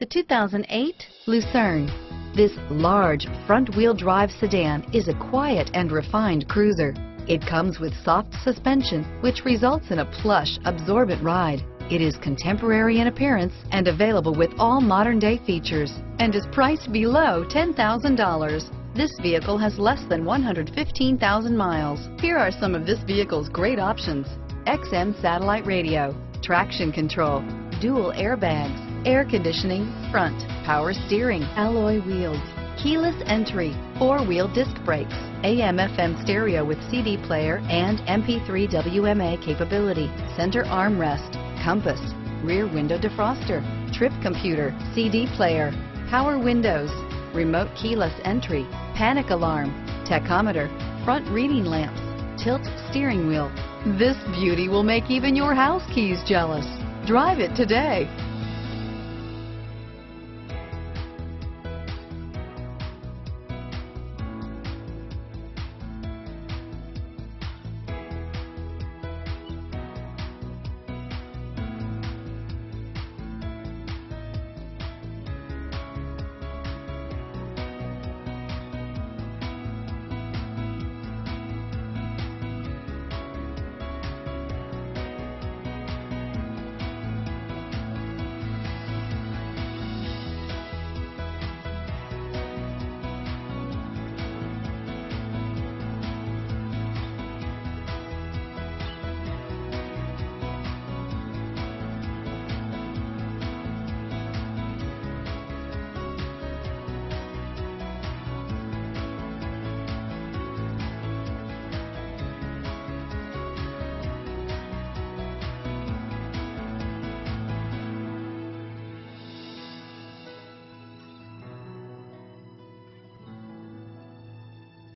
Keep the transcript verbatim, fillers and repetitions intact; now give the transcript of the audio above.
The two thousand eight Lucerne. This large front-wheel drive sedan is a quiet and refined cruiser. It comes with soft suspension, which results in a plush, absorbent ride. It is contemporary in appearance and available with all modern-day features and is priced below ten thousand dollars. This vehicle has less than one hundred fifteen thousand miles. Here are some of this vehicle's great options: X M satellite radio, traction control, dual airbags, air conditioning, front, power steering, alloy wheels, keyless entry, four-wheel disc brakes, A M F M stereo with C D player and M P three W M A capability, center armrest, compass, rear window defroster, trip computer, C D player, power windows, remote keyless entry, panic alarm, tachometer, front reading lamps, tilt steering wheel. This beauty will make even your house keys jealous. Drive it today.